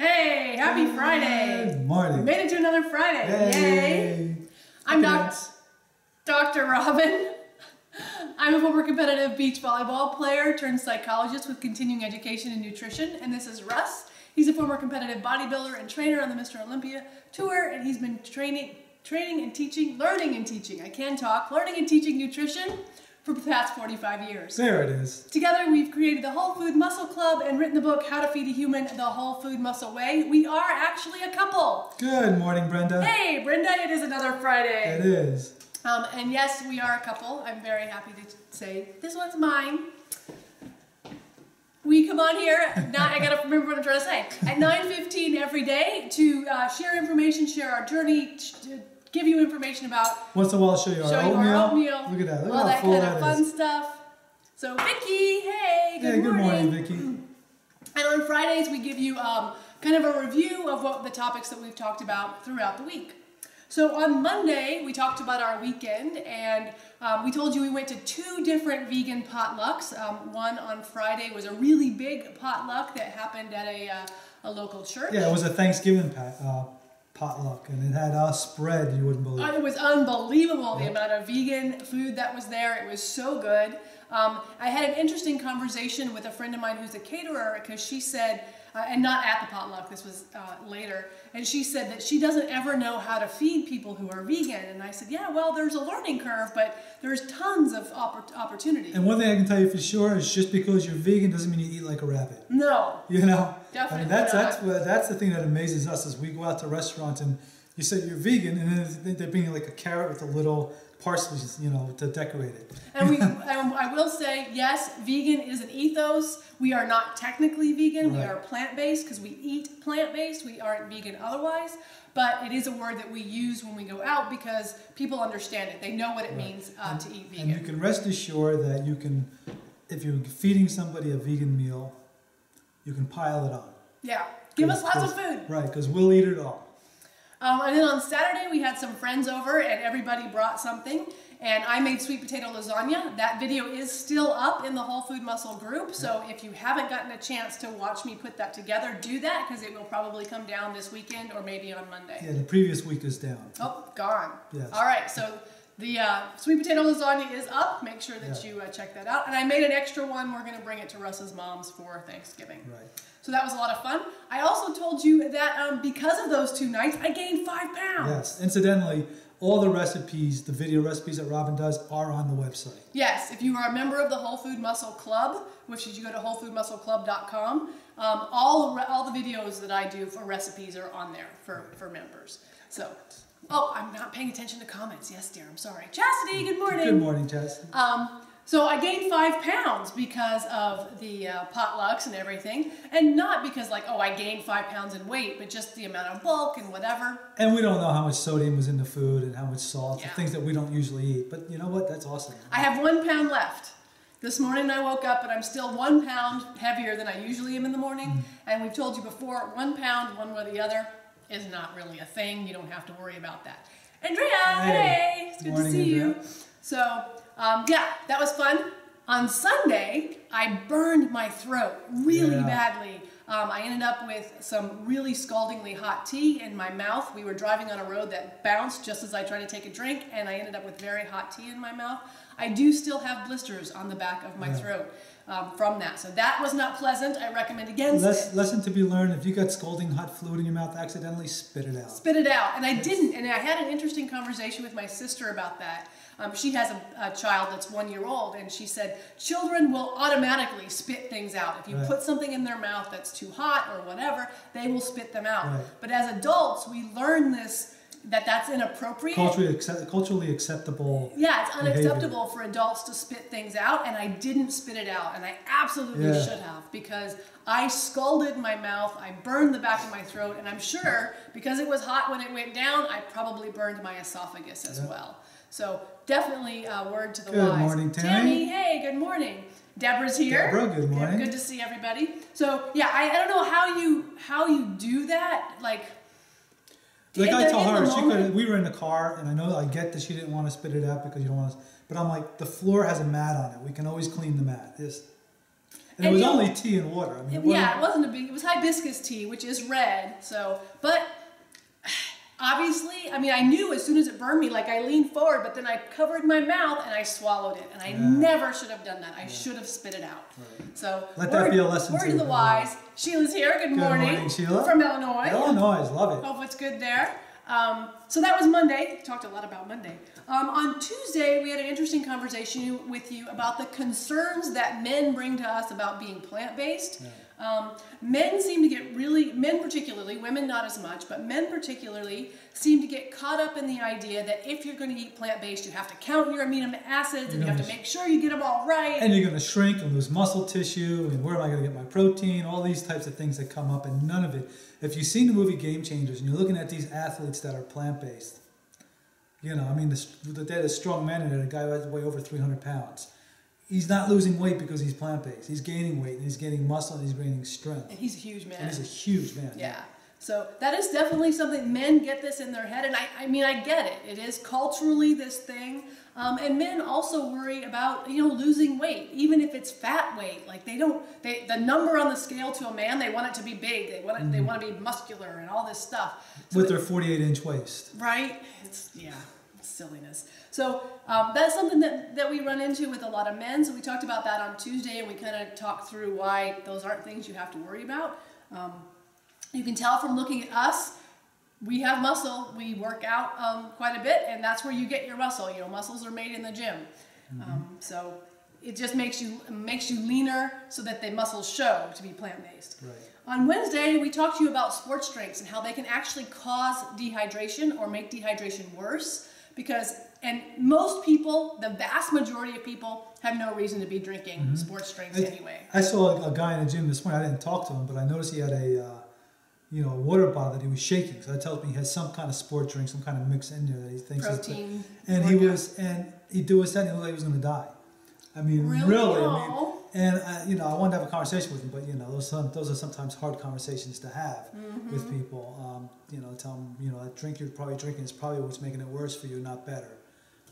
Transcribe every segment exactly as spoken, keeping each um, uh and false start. Hey, happy Good Friday. Good morning. Made it to another Friday. Yay. Yay. I'm doc Doctor Robin. I'm a former competitive beach volleyball player turned psychologist with continuing education in nutrition. And this is Russ. He's a former competitive bodybuilder and trainer on the Mister Olympia tour. And he's been training, training and teaching, learning and teaching. I can talk. Learning and teaching nutrition for the past forty-five years. There it is. Together we've created the Whole Food Muscle Club and written the book How to Feed a Human The Whole Food Muscle Way. We are actually a couple. Good morning, Brenda. Hey, Brenda, it is another Friday. It is. Um, and yes, we are a couple. I'm very happy to say this one's mine. We come on here, not, I gotta remember what I'm trying to say, at nine fifteen every day to uh, share information, share our journey, give you information about. Once in a while, I'll show you our show oatmeal. Our oatmeal. Look at that. Look all that kind that of fun is. Stuff. So, Vicky, hey, good hey, morning. Hey, good morning, Vicky. And on Fridays, we give you um, kind of a review of what the topics that we've talked about throughout the week. So on Monday, we talked about our weekend, and um, we told you we went to two different vegan potlucks. Um, one on Friday was a really big potluck that happened at a, uh, a local church. Yeah, it was a Thanksgiving pot. Uh, potluck, and it had us spread, you wouldn't believe. It was unbelievable, the yep. amount of vegan food that was there. It was so good. Um, I had an interesting conversation with a friend of mine who's a caterer, because she said, uh, and not at the potluck, this was uh, later, and she said that she doesn't ever know how to feed people who are vegan. And I said, yeah, well, there's a learning curve, but there's tons of oppor opportunity. And one thing I can tell you for sure is just because you're vegan doesn't mean you eat like a rabbit. No. You know? Definitely. I mean, that's, that's, what, that's the thing that amazes us is we go out to restaurants and you say you're vegan and then they bring you like a carrot with a little parsley, you know, to decorate it. And we, I will say, yes, vegan is an ethos. We are not technically vegan. Right. We are plant-based because we eat plant-based. We aren't vegan otherwise. But it is a word that we use when we go out because people understand it. They know what it right. means uh, and, to eat vegan. And you can rest assured that you can, if you're feeding somebody a vegan meal, you can pile it on. Yeah. Give us lots of food. Right, because we'll eat it all. Um, and then on Saturday, we had some friends over and everybody brought something. And I made sweet potato lasagna. That video is still up in the Whole Food Muscle group. So if you haven't gotten a chance to watch me put that together, do that because it will probably come down this weekend or maybe on Monday. Yeah, the previous week is down. Oh, gone. Yes. All right, so the uh, sweet potato lasagna is up. Make sure that yeah. you uh, check that out. And I made an extra one. We're going to bring it to Russ's mom's for Thanksgiving. Right. So that was a lot of fun. I also told you that um, because of those two nights, I gained five pounds. Yes. Incidentally, all the recipes, the video recipes that Robin does are on the website. Yes. If you are a member of the Whole Food Muscle Club, which is you go to Whole Food Muscle Club dot com, um, all, all the videos that I do for recipes are on there for, for members. So, oh, I'm not paying attention to comments. Yes, dear. I'm sorry. Chastity, good morning. Good morning, Chastity. Um, So I gained five pounds because of the uh, potlucks and everything, and not because like, oh, I gained five pounds in weight, but just the amount of bulk and whatever. And we don't know how much sodium was in the food and how much salt, yeah. and things that we don't usually eat. But you know what? That's awesome. I have one pound left. This morning I woke up and I'm still one pound heavier than I usually am in the morning. Mm. And we've told you before, one pound, one way or the other, is not really a thing. You don't have to worry about that. Andrea, hey, hey. It's good morning, to see Andrea. You. So. Um, yeah, that was fun. On Sunday, I burned my throat really yeah. badly. Um, I ended up with some really scaldingly hot tea in my mouth. We were driving on a road that bounced just as I tried to take a drink, and I ended up with very hot tea in my mouth. I do still have blisters on the back of my yeah. throat um, from that. So that was not pleasant. I recommend against Less, it. Lesson to be learned. If you got scalding hot fluid in your mouth, accidentally spit it out. Spit it out. And I didn't. And I had an interesting conversation with my sister about that. Um, she has a, a child that's one year old, and she said children will automatically spit things out. If you right. put something in their mouth that's too hot or whatever, they will spit them out. Right. But as adults, we learn this, that that's inappropriate. Culturally, accept, culturally acceptable Yeah, it's unacceptable behavior. For adults to spit things out, and I didn't spit it out, and I absolutely yeah. should have, because I scalded my mouth, I burned the back of my throat, and I'm sure because it was hot when it went down, I probably burned my esophagus as yeah. well. So definitely a word to the wise. Good morning, Tammy. Tammy, hey, good morning. Deborah's here. Deborah, good morning. Good to see everybody. So yeah, I, I don't know how you how you do that. Like, like I tell her, she could, we were in the car, and I know I get that she didn't want to spit it out because you don't want to. But I'm like, the floor has a mat on it. We can always clean the mat. This. And, and it was only know, tea and water. I mean, it, yeah, it wasn't a big, it was hibiscus tea, which is red. So, but obviously, I mean, I knew as soon as it burned me, like I leaned forward, but then I covered my mouth and I swallowed it. And I yeah. never should have done that. I yeah. should have spit it out. Right. So, let word, that be a lesson word to the wise. Morning. Sheila's here. Good, good morning. morning Sheila. From Illinois. Illinois, love it. Hope it's good there. Um, so that was Monday. Talked a lot about Monday. Um, on Tuesday, we had an interesting conversation with you about the concerns that men bring to us about being plant-based. Yeah. Um, men seem to get really, men particularly, women not as much, but men particularly seem to get caught up in the idea that if you're going to eat plant-based, you have to count your amino acids and you have to make sure you get them all right. And you're going to shrink and lose muscle tissue and where am I going to get my protein? All these types of things that come up, and none of it. If you've seen the movie Game Changers and you're looking at these athletes that are plant-based, you know, I mean, the they had a strong man in there, a guy that weighed over three hundred pounds. He's not losing weight because he's plant-based. He's gaining weight, and he's gaining muscle, and he's gaining strength. And he's a huge man. And he's a huge man. Yeah. So that is definitely something, men get this in their head, and I, I mean, I get it. It is culturally this thing, um, and men also worry about, you know, losing weight, even if it's fat weight. Like they don't, they, the number on the scale to a man, they want it to be big. They want it, mm-hmm. they want to be muscular and all this stuff. So with their forty-eight inch waist. Right? It's, yeah, silliness. So um, that's something that, that we run into with a lot of men. So we talked about that on Tuesday, and we kind of talked through why those aren't things you have to worry about. Um, You can tell from looking at us, we have muscle, we work out um, quite a bit, and that's where you get your muscle. You know, muscles are made in the gym. Mm-hmm. um, so it just makes you makes you leaner so that the muscles show to be plant-based. Right. On Wednesday, we talked to you about sports drinks and how they can actually cause dehydration or make dehydration worse, because, and most people, the vast majority of people, have no reason to be drinking mm-hmm. sports drinks I, anyway. I saw a guy in the gym this morning. I didn't talk to him, but I noticed he had a... Uh, you know, a water bottle that he was shaking. So that tells me he has some kind of sport drink, some kind of mix in there that he thinks protein. The, and he was, and he do his thing, he looked like he was going to die. I mean, really? really I mean, and, I, you know, I wanted to have a conversation with him, but, you know, those, those are sometimes hard conversations to have mm-hmm. with people. Um, you know, tell them, you know, that drink you're probably drinking is probably what's making it worse for you, not better.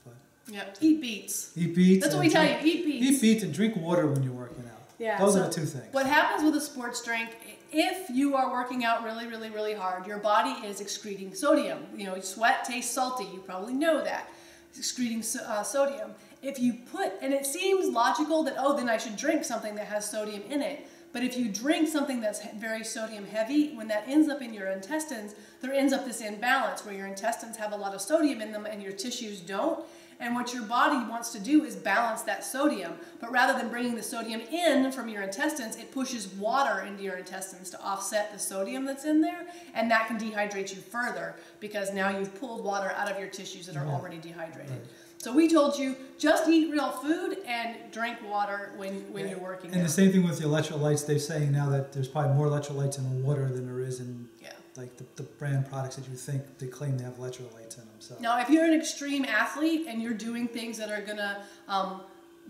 But yeah, eat beets. Eat beets. That's what we drink, tell you, eat beets. Eat beets and drink water when you're working out. Yeah, those so are the two things. What happens with a sports drink, if you are working out really, really, really hard, your body is excreting sodium. You know, sweat tastes salty. You probably know that. It's excreting uh, sodium. If you put, and it seems logical that, oh, then I should drink something that has sodium in it. But if you drink something that's very sodium heavy, when that ends up in your intestines, there ends up this imbalance where your intestines have a lot of sodium in them and your tissues don't. And what your body wants to do is balance that sodium. But rather than bringing the sodium in from your intestines, it pushes water into your intestines to offset the sodium that's in there. And that can dehydrate you further because now you've pulled water out of your tissues that are yeah. already dehydrated. Right. So we told you, just eat real food and drink water when, when yeah. you're working And out. The same thing with the electrolytes. They're saying now that there's probably more electrolytes in water than there is in... Yeah. like the, the brand products that you think they claim they have electrolytes in them. So. Now, if you're an extreme athlete and you're doing things that are going to um,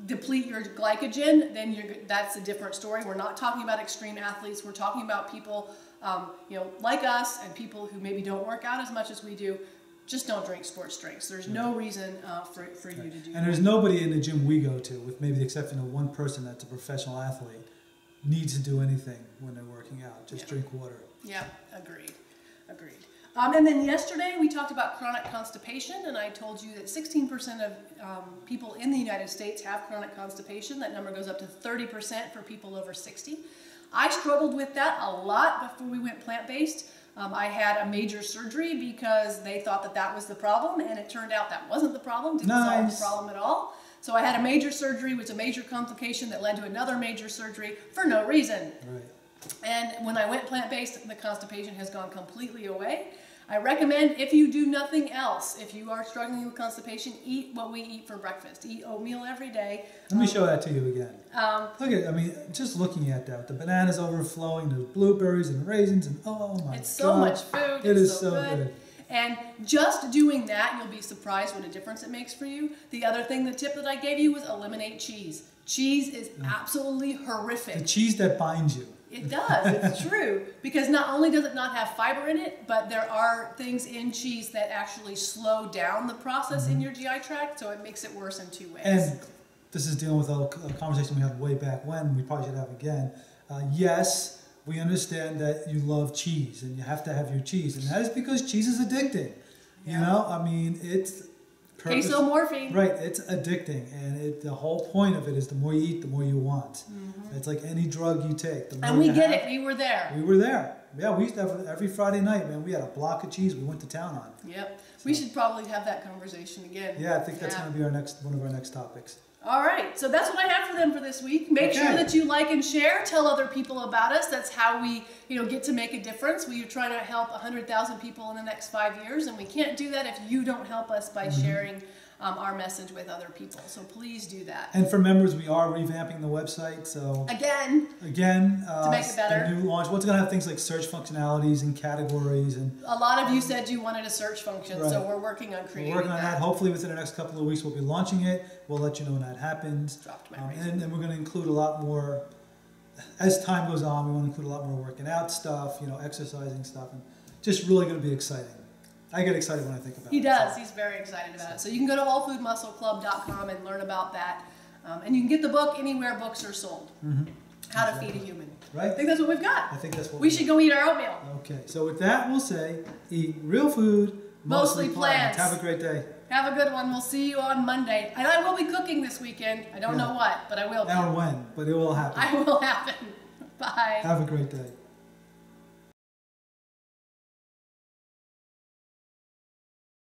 deplete your glycogen, then you're, that's a different story. We're not talking about extreme athletes. We're talking about people um, you know, like us and people who maybe don't work out as much as we do. Just don't drink sports drinks. There's no reason uh, for, for you right. to do and that. And there's nobody in the gym we go to, with maybe the exception of one person that's a professional athlete, needs to do anything when they're working out. Just yeah. drink water. Yeah, agreed, agreed. Um, and then yesterday we talked about chronic constipation, and I told you that sixteen percent of um, people in the United States have chronic constipation. That number goes up to thirty percent for people over sixty. I struggled with that a lot before we went plant-based. Um, I had a major surgery because they thought that that was the problem, and it turned out that wasn't the problem. Didn't nice. solve the problem at all. So I had a major surgery, which was a major complication that led to another major surgery for no reason. Right. And when I went plant-based, the constipation has gone completely away. I recommend, if you do nothing else, if you are struggling with constipation, eat what we eat for breakfast. Eat oatmeal every day. Let me show that to you again. Um, Look at, I mean, just looking at that, the bananas overflowing, the blueberries and raisins, and oh my God. It's so much food. It is so good. And just doing that, you'll be surprised what a difference it makes for you. The other thing, the tip that I gave you was eliminate cheese. Cheese is absolutely horrific. The cheese that binds you. It does. It's true. Because not only does it not have fiber in it, but there are things in cheese that actually slow down the process mm-hmm. in your G I tract, so it makes it worse in two ways. And this is dealing with a conversation we had way back when, we probably should have again. Uh, yes, we understand that you love cheese and you have to have your cheese, and that is because cheese is addicting. Yeah. You know, I mean, it's purpose, Casomorphine. Right, it's addicting, and it, the whole point of it is the more you eat, the more you want. Mm-hmm. It's like any drug you take. The more and we get have, it, we were there. We were there. Yeah, we used to have every Friday night, man. We had a block of cheese we went to town on. Yep. So, we should probably have that conversation again. Yeah, I think that's yeah. going to be our next one of our next topics. All right. So that's what I have for them for this week. Make okay. sure that you like and share. Tell other people about us. That's how we, you know, get to make a difference. We are trying to help one hundred thousand people in the next five years, and we can't do that if you don't help us by mm-hmm. sharing Um, our message with other people. So please do that. And for members, we are revamping the website. So again, again, uh, to make it better, new launch. What's going to have things like search functionalities and categories, and a lot of you said you wanted a search function, right. so we're working on creating. We're working that. on that. Hopefully, within the next couple of weeks, we'll be launching it. We'll let you know when that happens. Dropped my um, and, and we're going to include a lot more as time goes on. We want to include a lot more working out stuff, you know, exercising stuff, and just really going to be exciting. I get excited when I think about it. He does. He's very excited about it. So you can go to Whole Food Muscle Club dot com and learn about that. Um, and you can get the book anywhere books are sold. Mm-hmm. How to Feed a Human. Right. I think that's what we've got. I think that's what we should go eat our oatmeal. Okay. So with that, we'll say, eat real food, mostly plants. Have a great day. Have a good one. We'll see you on Monday. And I will be cooking this weekend. I don't know what, but I will be. Now or when, but it will happen. I will happen. Bye. Have a great day.